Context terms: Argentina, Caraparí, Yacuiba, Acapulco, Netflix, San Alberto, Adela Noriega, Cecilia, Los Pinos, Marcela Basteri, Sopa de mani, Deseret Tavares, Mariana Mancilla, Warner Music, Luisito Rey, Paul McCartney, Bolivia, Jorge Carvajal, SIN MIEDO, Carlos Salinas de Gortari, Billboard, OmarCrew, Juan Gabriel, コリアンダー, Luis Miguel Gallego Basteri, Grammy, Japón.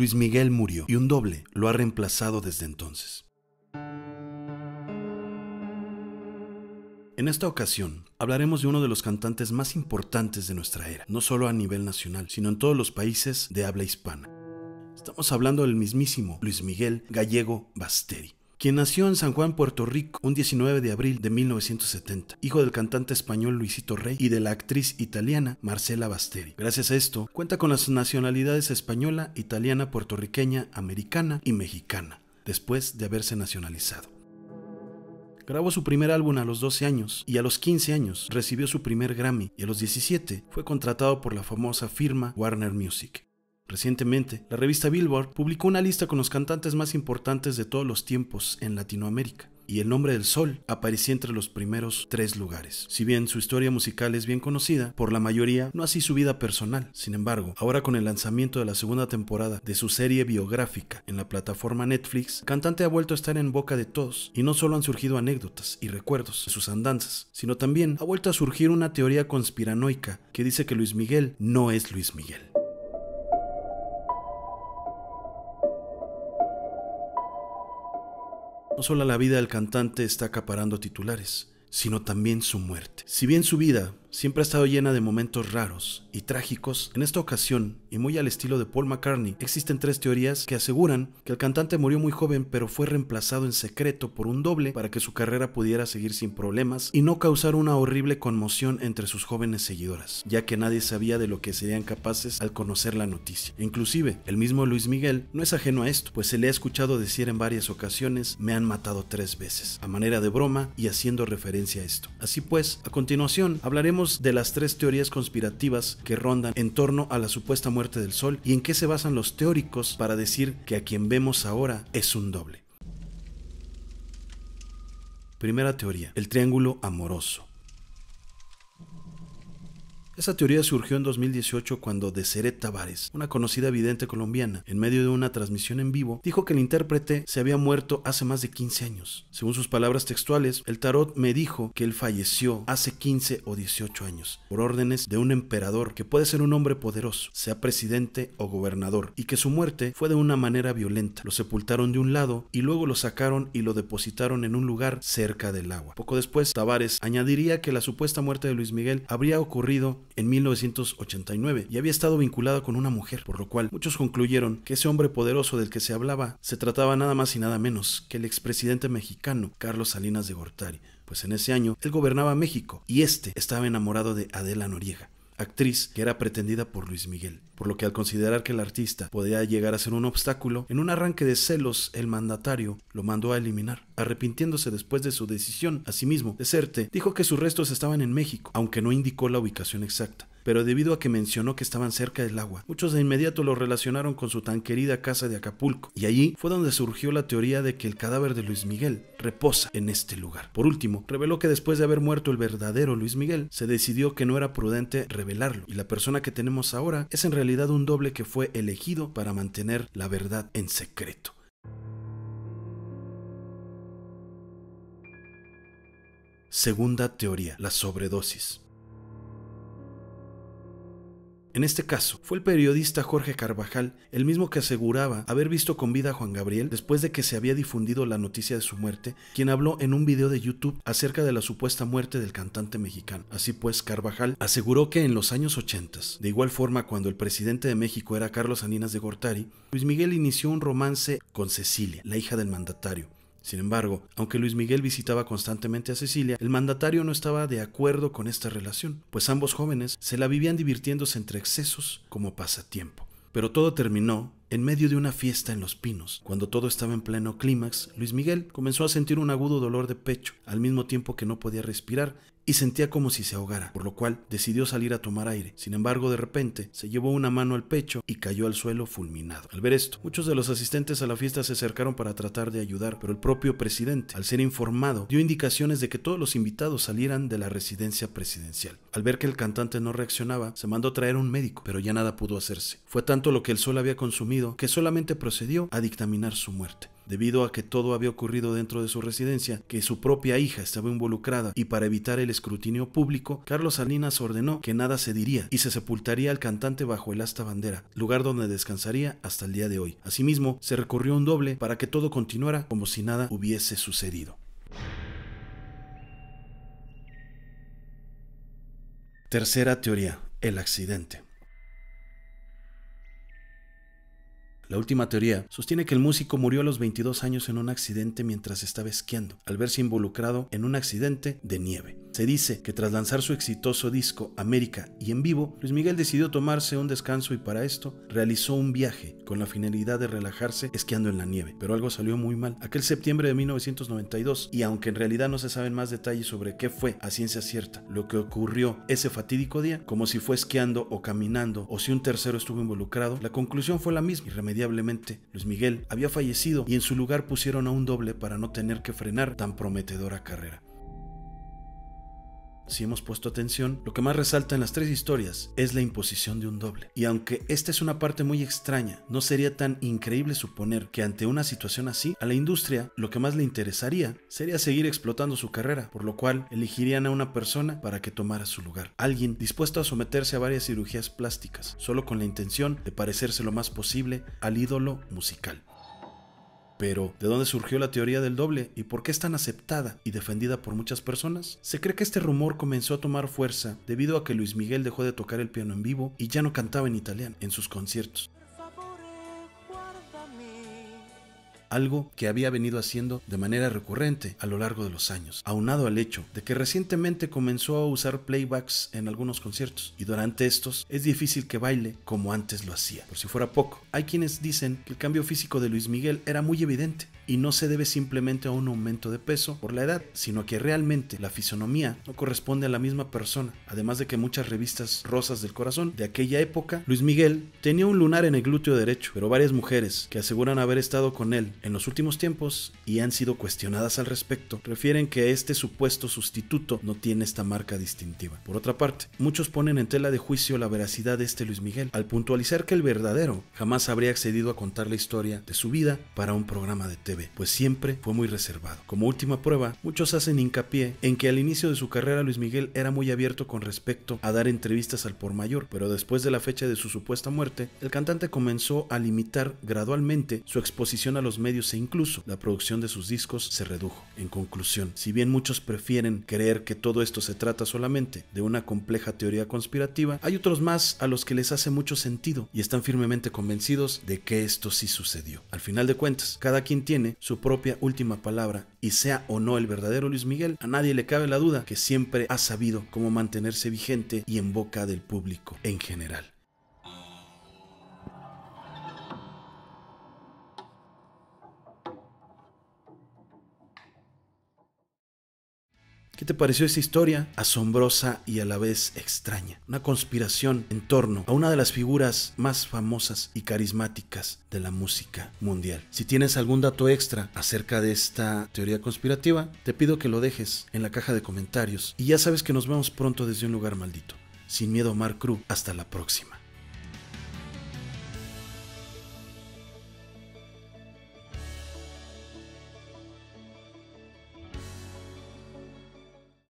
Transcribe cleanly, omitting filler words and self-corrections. Luis Miguel murió y un doble lo ha reemplazado desde entonces. En esta ocasión hablaremos de uno de los cantantes más importantes de nuestra era, no solo a nivel nacional, sino en todos los países de habla hispana. Estamos hablando del mismísimo Luis Miguel Gallego Basteri, quien nació en San Juan, Puerto Rico, un 19 de abril de 1970, hijo del cantante español Luisito Rey y de la actriz italiana Marcela Basteri. Gracias a esto, cuenta con las nacionalidades española, italiana, puertorriqueña, americana y mexicana, después de haberse nacionalizado. Grabó su primer álbum a los 12 años y a los 15 años recibió su primer Grammy y a los 17 fue contratado por la famosa firma Warner Music. Recientemente, la revista Billboard publicó una lista con los cantantes más importantes de todos los tiempos en Latinoamérica y El Nombre del Sol aparecía entre los primeros 3 lugares. Si bien su historia musical es bien conocida por la mayoría, no así su vida personal. Sin embargo, ahora con el lanzamiento de la segunda temporada de su serie biográfica en la plataforma Netflix, el cantante ha vuelto a estar en boca de todos y no solo han surgido anécdotas y recuerdos de sus andanzas, sino también ha vuelto a surgir una teoría conspiranoica que dice que Luis Miguel no es Luis Miguel. No solo la vida del cantante está acaparando titulares, sino también su muerte. Si bien su vida siempre ha estado llena de momentos raros y trágicos, en esta ocasión, y muy al estilo de Paul McCartney, existen 3 teorías que aseguran que el cantante murió muy joven pero fue reemplazado en secreto por un doble para que su carrera pudiera seguir sin problemas y no causar una horrible conmoción entre sus jóvenes seguidoras, ya que nadie sabía de lo que serían capaces al conocer la noticia. E inclusive, el mismo Luis Miguel no es ajeno a esto, pues se le ha escuchado decir en varias ocasiones: "Me han matado 3 veces", a manera de broma y haciendo referencia a esto. Así pues, a continuación hablaremos de las 3 teorías conspirativas que rondan en torno a la supuesta muerte del Sol y en qué se basan los teóricos para decir que a quien vemos ahora es un doble. Primera teoría, el triángulo amoroso. Esa teoría surgió en 2018 cuando Deseret Tavares, una conocida vidente colombiana, en medio de una transmisión en vivo, dijo que el intérprete se había muerto hace más de 15 años. Según sus palabras textuales, el tarot me dijo que él falleció hace 15 o 18 años, por órdenes de un emperador que puede ser un hombre poderoso, sea presidente o gobernador, y que su muerte fue de una manera violenta. Lo sepultaron de un lado y luego lo sacaron y lo depositaron en un lugar cerca del agua. Poco después, Tavares añadiría que la supuesta muerte de Luis Miguel habría ocurrido en 1989 y había estado vinculada con una mujer, por lo cual muchos concluyeron que ese hombre poderoso del que se hablaba se trataba nada más y nada menos que el expresidente mexicano Carlos Salinas de Gortari, pues en ese año él gobernaba México y este estaba enamorado de Adela Noriega, actriz que era pretendida por Luis Miguel, por lo que al considerar que el artista podía llegar a ser un obstáculo, en un arranque de celos el mandatario lo mandó a eliminar. Arrepintiéndose después de su decisión, asimismo, Deserte dijo que sus restos estaban en México, aunque no indicó la ubicación exacta, pero debido a que mencionó que estaban cerca del agua, muchos de inmediato lo relacionaron con su tan querida casa de Acapulco, y allí fue donde surgió la teoría de que el cadáver de Luis Miguel reposa en este lugar. Por último, reveló que después de haber muerto el verdadero Luis Miguel, se decidió que no era prudente revelarlo, y la persona que tenemos ahora es en realidad un doble que fue elegido para mantener la verdad en secreto. Segunda teoría, la sobredosis. En este caso, fue el periodista Jorge Carvajal, el mismo que aseguraba haber visto con vida a Juan Gabriel después de que se había difundido la noticia de su muerte, quien habló en un video de YouTube acerca de la supuesta muerte del cantante mexicano. Así pues, Carvajal aseguró que en los años 80, de igual forma cuando el presidente de México era Carlos Salinas de Gortari, Luis Miguel inició un romance con Cecilia, la hija del mandatario. Sin embargo, aunque Luis Miguel visitaba constantemente a Cecilia, el mandatario no estaba de acuerdo con esta relación, pues ambos jóvenes se la vivían divirtiéndose entre excesos como pasatiempo. Pero todo terminó en medio de una fiesta en Los Pinos. Cuando todo estaba en pleno clímax, Luis Miguel comenzó a sentir un agudo dolor de pecho, al mismo tiempo que no podía respirar y sentía como si se ahogara, por lo cual decidió salir a tomar aire. Sin embargo, de repente, se llevó una mano al pecho y cayó al suelo fulminado. Al ver esto, muchos de los asistentes a la fiesta se acercaron para tratar de ayudar, pero el propio presidente, al ser informado, dio indicaciones de que todos los invitados salieran de la residencia presidencial. Al ver que el cantante no reaccionaba, se mandó a traer un médico, pero ya nada pudo hacerse. Fue tanto lo que el sol había consumido que solamente procedió a dictaminar su muerte. debido a que todo había ocurrido dentro de su residencia, que su propia hija estaba involucrada, y para evitar el escrutinio público, Carlos Salinas ordenó que nada se diría y se sepultaría al cantante bajo el asta bandera, lugar donde descansaría hasta el día de hoy. Asimismo, se recurrió a un doble para que todo continuara como si nada hubiese sucedido. Tercera teoría, el accidente. La última teoría sostiene que el músico murió a los 22 años en un accidente mientras estaba esquiando, al verse involucrado en un accidente de nieve. Se dice que tras lanzar su exitoso disco América y en vivo, Luis Miguel decidió tomarse un descanso y para esto realizó un viaje con la finalidad de relajarse esquiando en la nieve, pero algo salió muy mal aquel septiembre de 1992 y aunque en realidad no se saben más detalles sobre qué fue a ciencia cierta lo que ocurrió ese fatídico día, como si fue esquiando o caminando o si un tercero estuvo involucrado, la conclusión fue la misma irremediable. Luis Miguel había fallecido y en su lugar pusieron a un doble para no tener que frenar tan prometedora carrera. Si hemos puesto atención, lo que más resalta en las tres historias es la imposición de un doble. Y aunque esta es una parte muy extraña, no sería tan increíble suponer que ante una situación así, a la industria lo que más le interesaría sería seguir explotando su carrera, por lo cual elegirían a una persona para que tomara su lugar. Alguien dispuesto a someterse a varias cirugías plásticas, solo con la intención de parecerse lo más posible al ídolo musical. Pero, ¿de dónde surgió la teoría del doble y por qué es tan aceptada y defendida por muchas personas? Se cree que este rumor comenzó a tomar fuerza debido a que Luis Miguel dejó de tocar el piano en vivo y ya no cantaba en italiano en sus conciertos. Algo que había venido haciendo de manera recurrente a lo largo de los años, aunado al hecho de que recientemente comenzó a usar playbacks en algunos conciertos y durante estos es difícil que baile como antes lo hacía. Por si fuera poco, hay quienes dicen que el cambio físico de Luis Miguel era muy evidente y no se debe simplemente a un aumento de peso por la edad, sino que realmente la fisonomía no corresponde a la misma persona, además de que muchas revistas Rosas del Corazón de aquella época, Luis Miguel tenía un lunar en el glúteo derecho, pero varias mujeres que aseguran haber estado con él en los últimos tiempos y han sido cuestionadas al respecto, refieren que este supuesto sustituto no tiene esta marca distintiva. Por otra parte, muchos ponen en tela de juicio la veracidad de este Luis Miguel, al puntualizar que el verdadero jamás habría accedido a contar la historia de su vida para un programa de TV, pues siempre fue muy reservado. Como última prueba, muchos hacen hincapié en que al inicio de su carrera Luis Miguel era muy abierto con respecto a dar entrevistas al por mayor, pero después de la fecha de su supuesta muerte, el cantante comenzó a limitar gradualmente su exposición a los medios e incluso la producción de sus discos se redujo. En conclusión, si bien muchos prefieren creer que todo esto se trata solamente de una compleja teoría conspirativa, hay otros más a los que les hace mucho sentido y están firmemente convencidos de que esto sí sucedió. Al final de cuentas, cada quien tiene su propia última palabra y sea o no el verdadero Luis Miguel, a nadie le cabe la duda que siempre ha sabido cómo mantenerse vigente y en boca del público en general. ¿Qué te pareció esta historia? Asombrosa y a la vez extraña. Una conspiración en torno a una de las figuras más famosas y carismáticas de la música mundial. Si tienes algún dato extra acerca de esta teoría conspirativa, te pido que lo dejes en la caja de comentarios. Y ya sabes que nos vemos pronto desde un lugar maldito. Sin miedo, OmarCrew. Hasta la próxima.